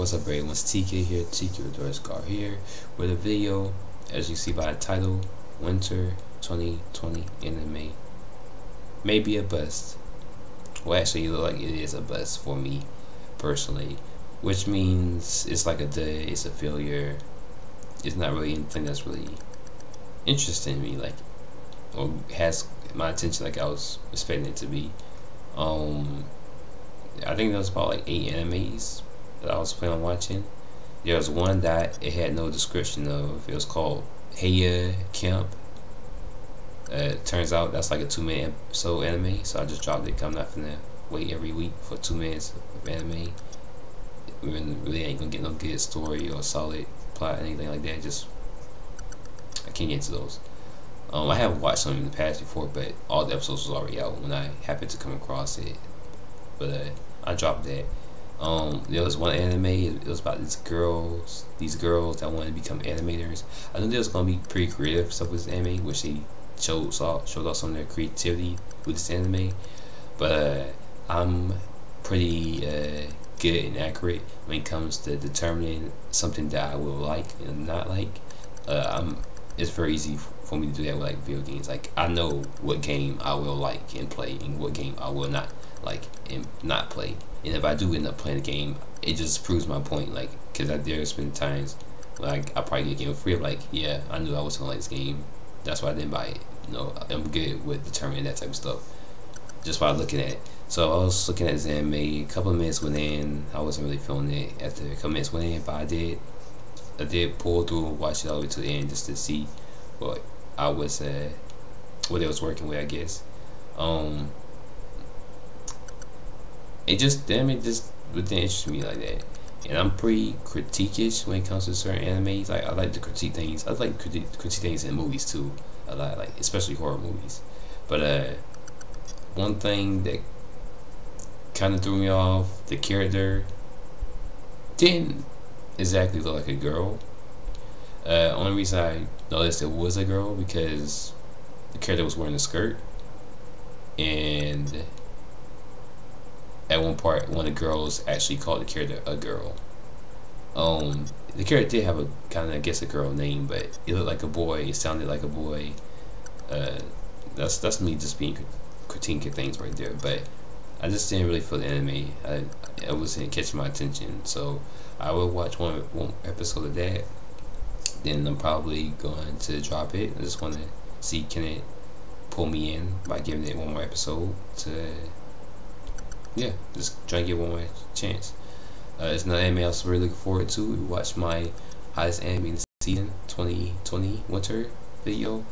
What's up, everyone? It's TK here, TK with Doris Car here, with a video, as you see by the title, Winter 2020 Anime. Maybe a bust. Well, actually, you look like it is a bust for me, personally. Which means it's like a dud, it's a failure. It's not really anything that's really interesting to me, like, or has my attention like I was expecting it to be. I think there was about like 8 animes that I was planning on watching. There was one that it had no description of. It was called Heya Camp. Turns out that's like a 2-minute episode anime, so I just dropped it. I'm not finna wait every week for 2 minutes of anime. We really ain't gonna get no good story or solid plot, anything like that. Just I can't get into those. I have watched some in the past before, but all the episodes was already out when I happened to come across it. But I dropped that. There was one anime. It was about these girls that wanted to become animators. I knew there was gonna be pretty creative stuff with this anime, which they showed off some of their creativity with this anime. But I'm pretty good and accurate when it comes to determining something that I will like and not like. It's very easy for me to do that with like video games. Like, I know what game I will like and play, and what game I will not like and not play. And if I do end up playing a game, it just proves my point. Like, because there's been times like I probably get a game free. I'm like, yeah, I knew I was gonna like this game. That's why I didn't buy it. You know, I'm good with determining that type of stuff just by looking at it. So I was looking at this anime. A couple of minutes went in. I wasn't really feeling it after a couple minutes went in, but I did pull through and watch it all the way to the end just to see what it was working with, I guess. It just, damn, it just didn't interest me like that. And I'm pretty critique-ish when it comes to certain animes. Like, I like to critique things. I like to critique things in movies too, a lot, like especially horror movies. But one thing that kind of threw me off, the character didn't exactly look like a girl. Only reason I noticed it was a girl because the character was wearing a skirt, and at one part, one of the girls actually called the character a girl. The character did have a kind of, I guess, a girl name, but it looked like a boy. It sounded like a boy. That's me just being critiquing things right there. But I just didn't really feel the anime. It wasn't catching my attention. So I will watch one episode of that. Then I'm probably going to drop it. I just want to see, can it pull me in by giving it one more episode to. Yeah, just try to get one more chance. It's another anime I was really looking forward to. We watched my hottest anime in the season 2020 winter video.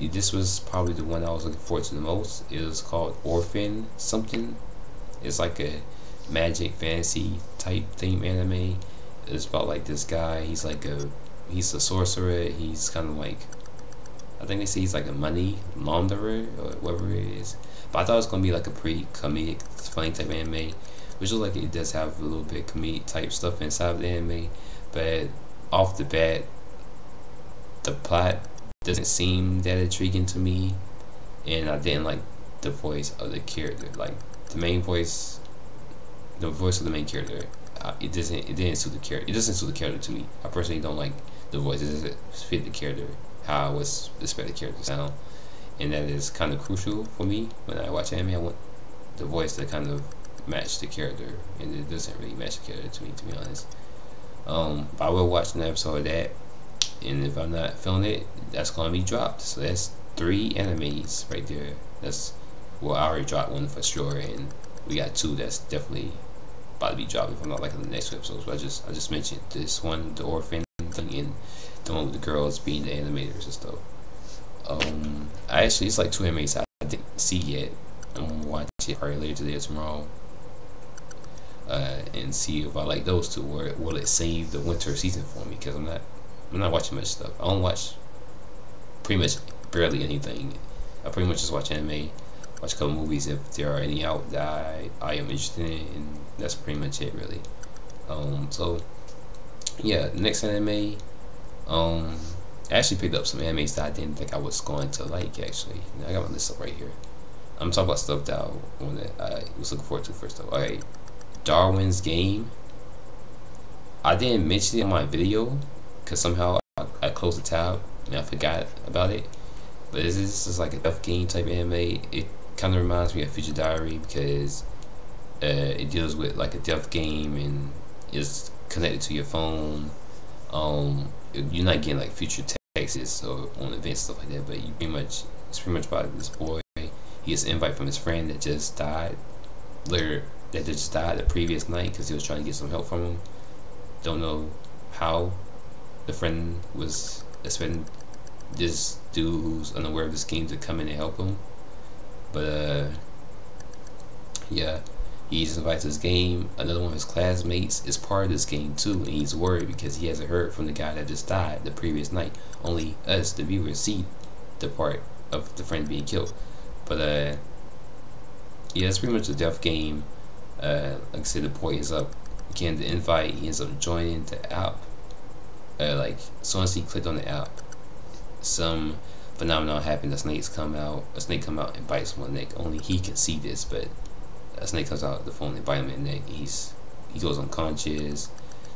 This was probably the one I was looking forward to the most. It was called Orphen something. It's like a magic fantasy type theme anime. It's about like this guy. He's like he's a sorcerer. He's kind of like, I think they say he's like a money launderer or whatever it is. But I thought it was going to be like a pretty comedic, funny type of anime, which is like it does have a little bit of comedic type stuff inside of the anime. But off the bat, the plot doesn't seem that intriguing to me, and I didn't like the voice of the character. Like the voice of the main character, it didn't suit the character. It doesn't suit the character to me. I personally don't like the voice. It doesn't fit the character how I was expecting the character to sound, and that is kind of crucial for me when I watch anime. I want the voice to kind of match the character, and it doesn't really match the character to me, to be honest. But I will watch an episode of that, and if I'm not feeling it, that's gonna be dropped. So that's 3 animes right there. That's, well, I already dropped one for sure, and we got 2 that's definitely about to be dropped if I'm not liking the next episode. So I just mentioned this one, the orphan thing, and the one with the girls being the animators and stuff. I actually, it's like 2 animes I didn't see yet. I'm gonna watch it probably later today or tomorrow, and see if I like those 2, or will it save the winter season for me? Because I'm not watching much stuff. I don't watch pretty much barely anything. I pretty much just watch anime, watch a couple movies if there are any out that I am interested in, and that's pretty much it really. So yeah, next anime, I actually picked up some animes that I didn't think I was going to like. Actually, I got my list up right here. I'm talking about stuff that I was looking forward to first of all. Alright, Darwin's Game. I didn't mention it in my video because somehow I closed the tab and I forgot about it. But this is like a tough game type anime. It kind of reminds me of Future Diary because it deals with like a death game and it's connected to your phone. You're not getting like future texts or on events, stuff like that, but you it's pretty much about this boy. He gets an invite from his friend that just died the previous night because he was trying to get some help from him. Don't know how the friend was expecting this dude who's unaware of the scheme to come in and help him, but yeah, he's invited to this game. Another one of his classmates is part of this game too, and he's worried because he hasn't heard from the guy that just died the previous night. Only us, the viewers, see the part of the friend being killed. But yeah, it's pretty much a death game. Like I said, the boy is up again the invite, he ends up joining the app. Like as soon as he clicked on the app, some phenomenon happened. A snake come out and bites one neck. Only he can see this, but a snake comes out of the phone and bites him in the neck. He goes unconscious.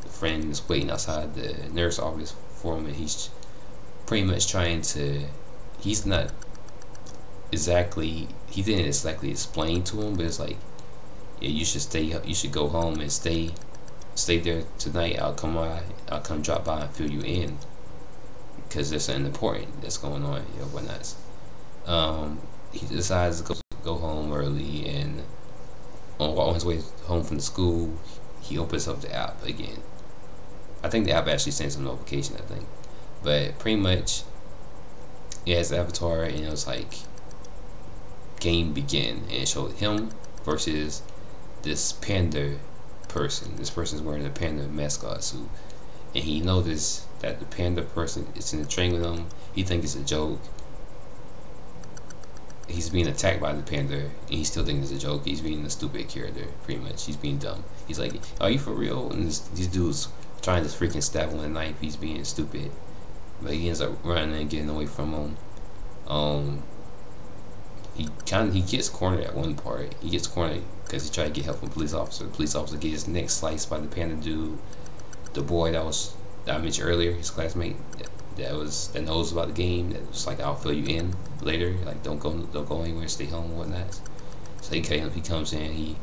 The friend is waiting outside the nurse office for him, and he's pretty much trying to he didn't exactly explain to him, but it's like, yeah, you should go home and stay there tonight. I'll come drop by and fill you in, because there's something important that's going on here, whatnot. He decides to go home early, and on his way home from the school, he opens up the app again. I think the app actually sends some notification, I think, but pretty much it has the avatar, and it was like game begin, and it showed him versus this panda person. This person's wearing a panda mascot suit, and he noticed that the panda person is in the train with him. He thinks it's a joke. He's being attacked by the panda, and he still thinks it's a joke. He's being a stupid character, pretty much. He's being dumb. He's like, "Are you for real?" And these dudes trying to freaking stab him with a knife. He's being stupid, but he ends up running and getting away from him. He gets cornered at one part. He gets cornered because he tried to get help from a police officer. The police officer gets his neck sliced by the panda dude. The boy that I mentioned earlier, his classmate that knows about the game, that was like, "I'll fill you in later. Like don't go anywhere. Stay home and whatnot." So he comes in. He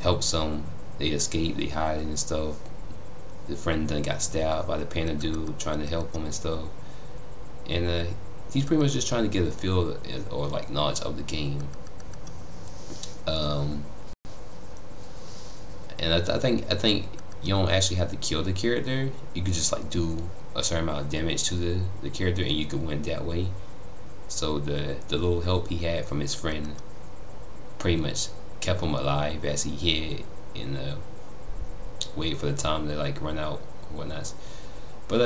helps them. They escape. They hide and stuff. The friend then got stabbed by the panda dude trying to help him and stuff. And he's pretty much just trying to get a feel or like knowledge of the game. And I think you don't actually have to kill the character. You could just like do a certain amount of damage to the character, and you could win that way. So the little help he had from his friend pretty much kept him alive as he hid in the wait for the time to like run out and whatnot. But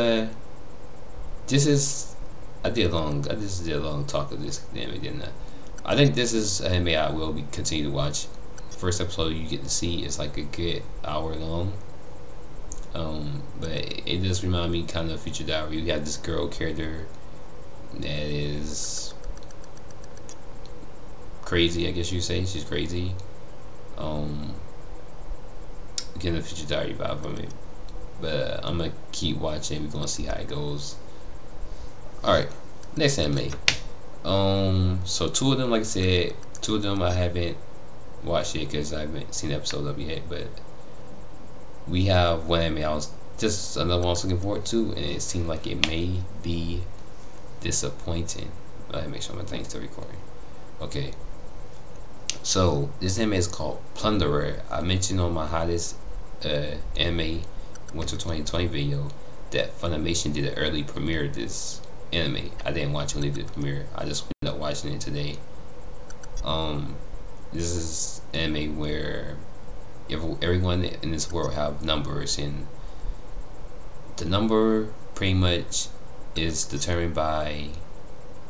I did a long talk of this anime, didn't I? I think this is an anime I will continue to watch. First episode you get to see is like a good hour long. But it does remind me kind of Future Diary. You have this girl character that is crazy, I guess you say. She's crazy. Getting the Future Diary vibe from it, but I'm gonna keep watching. We're gonna see how it goes. All right, next anime. So two of them, like I said, I haven't watched it because I haven't seen the episode up yet. But we have one anime another one I was looking forward to, and it seemed like it may be disappointing. Let me make sure my things still recording. Okay. So this anime is called Plunderer. I mentioned on my hottest anime winter 2020 video that Funimation did an early premiere of this anime. I didn't watch only the premiere. I just ended up watching it today. This is anime where everyone in this world have numbers, and the number pretty much is determined by,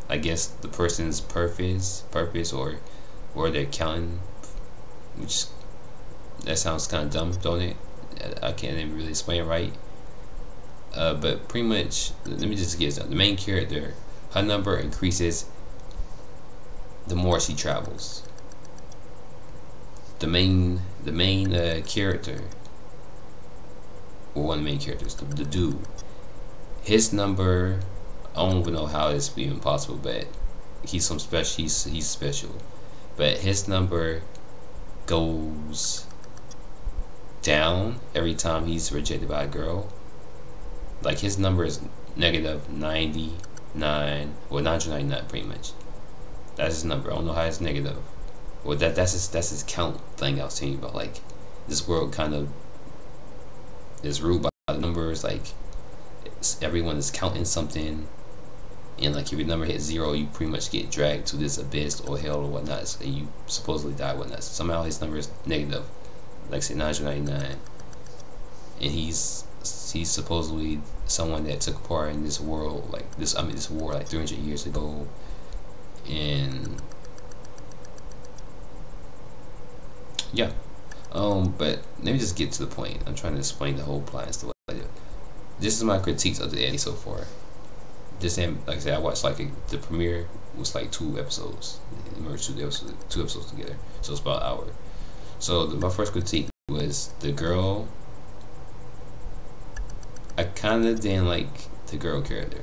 I guess, the person's purpose or they're counting, which that sounds kind of dumb, don't it? I can't even really explain it right. But pretty much, let me just get it done. The main character, her number increases the more she travels. The main character one main character, the dude. His number, I don't even know how it's even possible, but he's some special. He's special, but his number goes down every time he's rejected by a girl. Like his number is negative 99, well 999 pretty much. That's his number. I don't know how it's negative. Well, that's his count thing I was telling you about. Like this world kind of is ruled by the numbers. Like everyone is counting something, and like if your number hits zero, you pretty much get dragged to this abyss or hell or whatnot, and you supposedly die or whatnot. So somehow his number is negative, like say 999, and he's supposedly someone that took part in this world, like this war, like 300 years ago, and yeah. But let me just get to the point. I'm trying to explain the whole plot and stuff like that. This is my critiques of the anime so far. This anime, like I said, I watched like the premiere was like 2 episodes. It merged 2 episodes together, so it's about an hour. So my first critique was the girl. I kind of didn't like the girl character.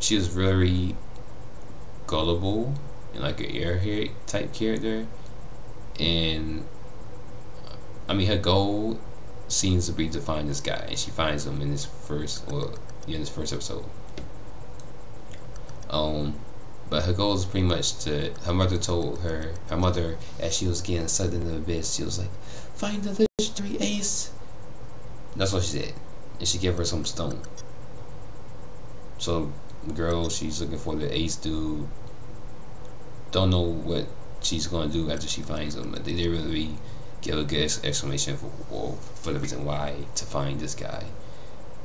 She was very gullible and like an airhead type character. And I mean, her goal seems to be to find this guy, and she finds him in this first episode. But her goal is pretty much to, her mother told her, as she was getting sucked into the abyss, she was like, "Find the legendary ace." That's what she said, and she gave her some stone. So, the girl, she's looking for the ace dude. Don't know what she's gonna do after she finds him. They didn't really give a good explanation for the reason why to find this guy.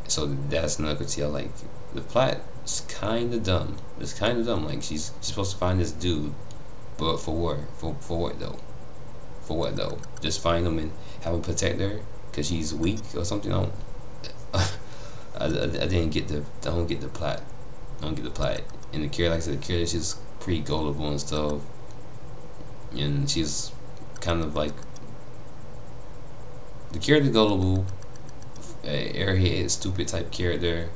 So that's another critique. Like the plot is kind of dumb. It's kind of dumb. Like she's supposed to find this dude, but for what? For what though? For what though? Just find him and have him protect her because she's weak or something. I didn't get the. I don't get the plot. I don't get the plot. And the character, like I said, the character, she's pretty gullible and stuff. And she's kind of like the character gullible, airhead, stupid type character.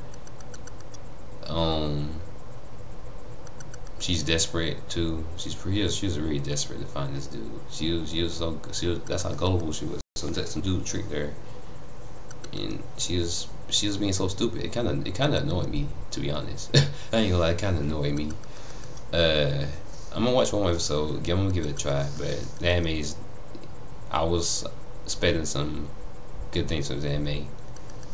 She's desperate too. She was really desperate to find this dude. That's how gullible she was. So that some dude tricked her, and she was being so stupid. It kind of annoyed me, to be honest. I ain't gonna lie, it kind of annoyed me. I'm gonna watch one more episode. I'm gonna give it a try, but the anime is, I was expecting some good things from the anime,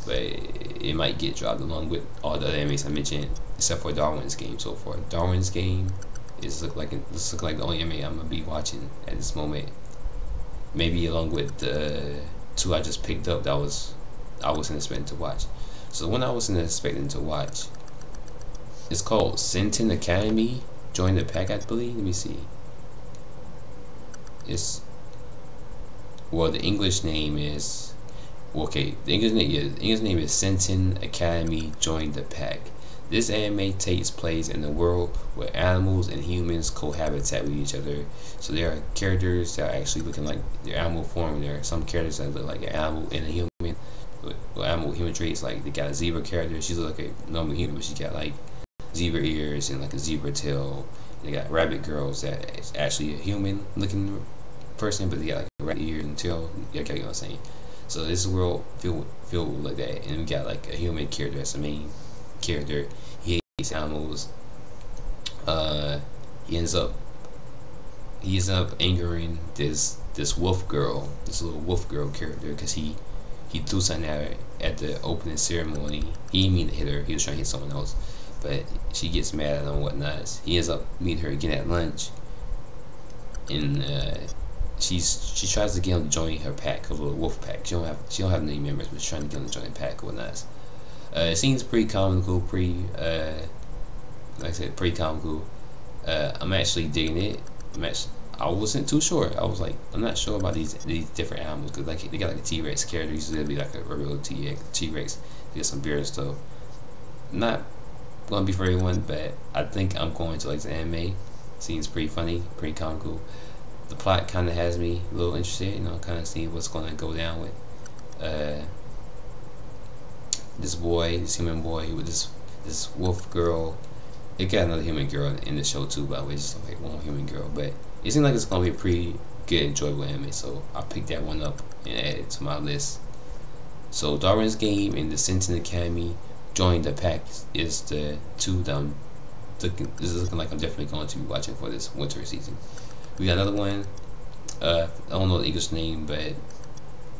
but it might get dropped along with all the other animes I mentioned, except for Darwin's Game so far. Darwin's Game looks like the only anime I'm gonna be watching at this moment. Maybe along with the 2 I just picked up that I wasn't expecting to watch. So the one I wasn't expecting to watch, it's called Seton Academy. Join the pack, I believe. Let me see. It's, well, the English name is, okay, the English name is Seton Academy Join the Pack. This anime takes place in a world where animals and humans cohabitate with each other. So there are characters that are actually looking like their animal form. There are some characters that look like an animal and a human, or animal with human traits. Like they got a zebra character. She's like a normal human, but she got like zebra ears and like a zebra tail. They got rabbit girls that is actually a human looking person, but they got like a rabbit ear and tail. You know what I'm saying? So this world filled like that, and we got like a human character as the main character. He hates animals. He ends up angering this wolf girl, this little wolf girl character, because he threw something at her at the opening ceremony. He didn't mean to hit her. He was trying to hit someone else. But she gets mad at him and whatnot. He ends up meeting her again at lunch, and she tries to get him to join her pack, her little wolf pack. She don't have any members, but she's trying to get him to join the pack or whatnot. It seems pretty comical, like I said, pretty comical. I'm actually digging it. I wasn't too sure. I was like, I'm not sure about these different animals, because like they got like a T-Rex character. Usually it'll be like a real T-Rex. They got some beard and stuff. Not gonna be for everyone, but I think I'm going to like the anime. Seems pretty funny, pretty comical. The plot kind of has me a little interested, you know, kind of seeing what's gonna go down with this boy, this human boy with this wolf girl. It got another human girl in the show too, by the way, just like one human girl. But it seemed like it's gonna be a pretty good, enjoyable anime, so I picked that one up and added it to my list. So Darwin's Game and the Senton Academy joined the pack is the two that I'm looking, this is looking like I'm definitely going to be watching for this winter season. We got another one. I don't know the English name, but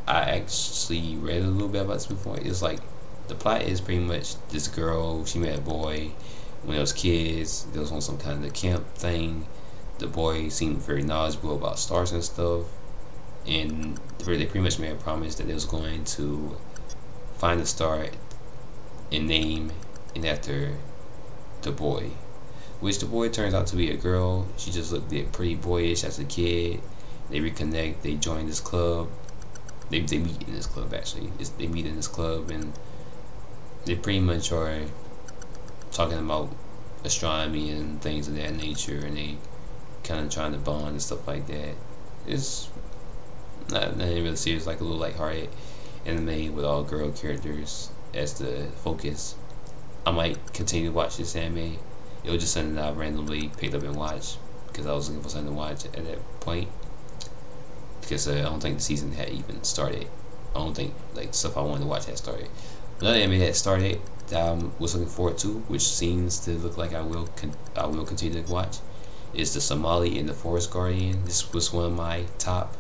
I actually read a little bit about this before. It's like the plot is pretty much this girl, she met a boy when they was kids. They was on some kind of camp thing. The boy seemed very knowledgeable about stars and stuff, and they pretty much made a promise that they was going to find a star and name it after the boy, which the boy turns out to be a girl. She just looked pretty boyish as a kid. They reconnect. They join this club. They meet in this club, actually. They meet in this club, and they pretty much are talking about astronomy and things of that nature, and they kind of trying to bond and stuff like that. It's not really serious, like a little lighthearted anime with all girl characters as the focus. I might continue to watch this anime. It was just something that I randomly picked up and watched because I was looking for something to watch at that point, because I don't think the season had even started. I don't think like stuff I wanted to watch had started. Another anime that started that I was looking forward to, which seems to look like I will continue to watch, is the Somali and the Forest Guardian. This was one of my top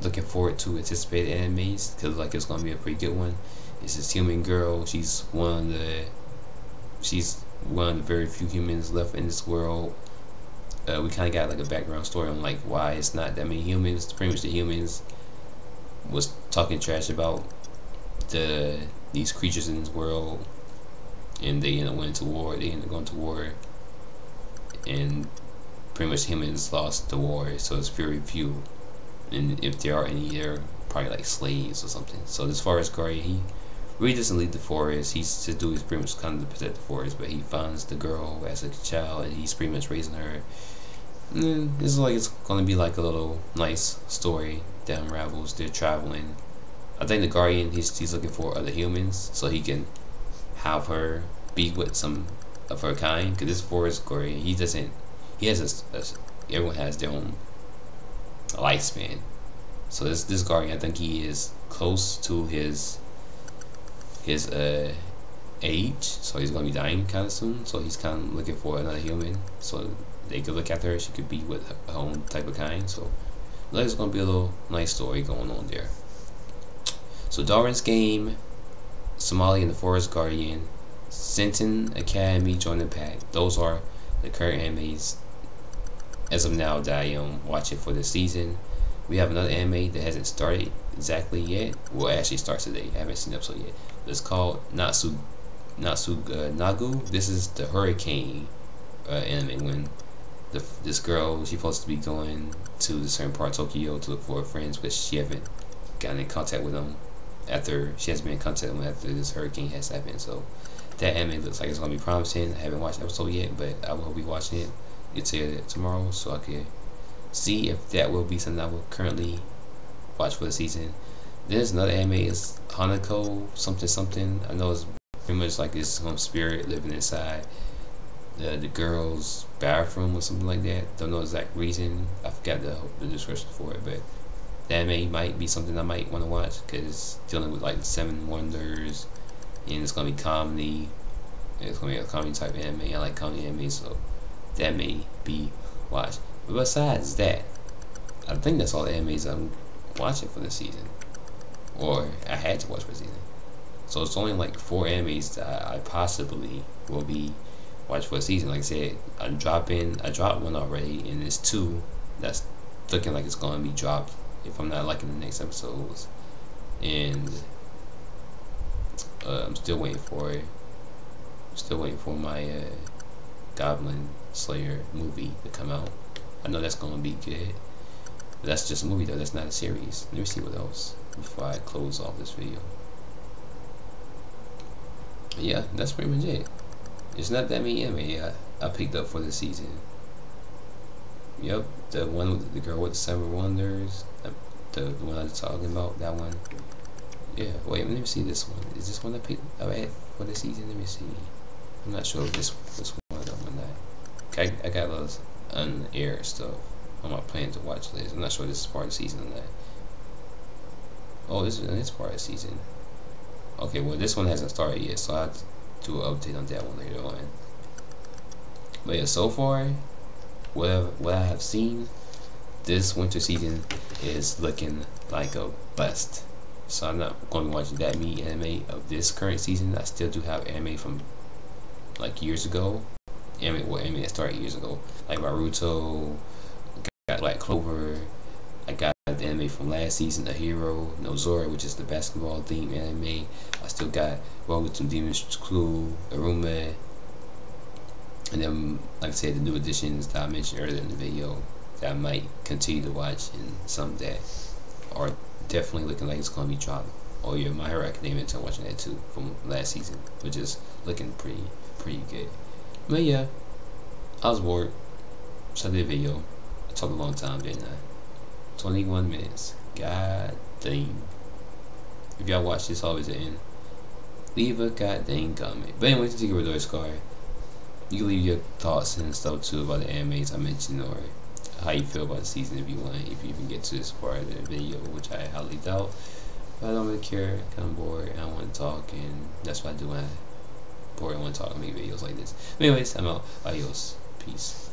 looking forward to anticipated animes, because like it's gonna be a pretty good one. It's this human girl. She's one of the very few humans left in this world. We kind of got like a background story on like why it's not that many humans. Pretty much the humans was talking trash about these creatures in this world, and they end up going to war. And pretty much humans lost the war, so it's very few, and if there are any, they're probably like slaves or something. So this forest guardian, he really doesn't leave the forest. He's to do his pretty much kind of protect the forest, but he finds the girl as a child, and he's pretty much raising her. And it's like it's gonna be like a little nice story that unravels. They're traveling. I think the guardian he's looking for other humans so he can have her be with some of her kind, because this forest guardian everyone has their own lifespan. So this guardian, I think he is close to his age, so he's gonna be dying kind of soon. So he's kind of looking for another human so they could look after her. She could be with her own type of kind. So there's gonna be a little nice story going on there. So Darwin's Game, Somali and the Forest Guardian, Senton Academy joining the pack. Those are the current animes as of now that I am watching for this season. We have another anime that hasn't started exactly yet. Well, it actually starts today. I haven't seen the episode yet. It's called Natsunagu. This is the hurricane anime, when this girl, she's supposed to be going to a certain part of Tokyo to look for her friends, but she haven't gotten in contact with them after she has been in contact with them after this hurricane has happened. So that anime looks like it's gonna be promising. I haven't watched the episode yet, but I will be watching it. It's here tomorrow, so I can see if that will be something I will currently watch for the season. There's another anime, it's Hanako something something. I know it's pretty much like this home spirit living inside the girl's bathroom or something like that. Don't know the exact reason. I forgot the description for it, but the anime might be something I might want to watch, because it's dealing with like 7 wonders, and it's gonna be comedy. It's gonna be a comedy type anime. I like comedy anime, so that may be watched. But besides that, I think that's all the animes I'm watching for this season, or I had to watch for the season. So it's only like 4 animes that I possibly will be watching for the season. Like I said, I dropped one already, and there's 2 that's looking like it's gonna be dropped if I'm not liking the next episodes, and I'm still waiting for it. I'm still waiting for my Goblin Slayer movie to come out. I know that's gonna be good. But that's just a movie though, that's not a series. Let me see what else before I close off this video. Yeah, that's pretty much it. It's not that many anime I picked up for this season. Yep, the one with the girl with the 7 wonders, the one I was talking about, that one. Yeah, wait, let me see this one. Is this one I picked up at for the season? Let me see. I'm not sure if this one or not. I got a lot of unaired stuff on my plan to watch list. I'm not sure if this is part of the season or not. Oh, this is the next part of the season. Okay, well this one hasn't started yet, so I'll do an update on that one later on. But yeah, so far, what I have seen, this winter season is looking like a bust. So I'm not going to be watching that many anime of this current season. I still do have anime from like years ago. Anime that started years ago, like Naruto. Got Black Clover. I got the anime from last season, My Hero, Nozora, which is the basketball themed anime. I still got Welcome to Demon's School Aruma. And then, like I said, the new additions that I mentioned earlier in the video that I might continue to watch, and some that are definitely looking like it's going to be dropped. Oh yeah, My Hero Academia, I'm watching that too from last season, which is looking pretty good. But yeah, I was bored, so I did a video. I talked a long time, didn't I? 21 minutes. God dang. If y'all watch this always at the end, leave a goddamn comment. But anyway, to take a Redor Scar, you can leave your thoughts and stuff too about the animes I mentioned, or how you feel about the season if you want, if you even get to this part of the video, which I highly doubt. But I don't really care, I'm bored and I want to talk, and that's what I do when I'm bored and want to talk and make videos like this. But anyways, I'm out. Adios. Peace.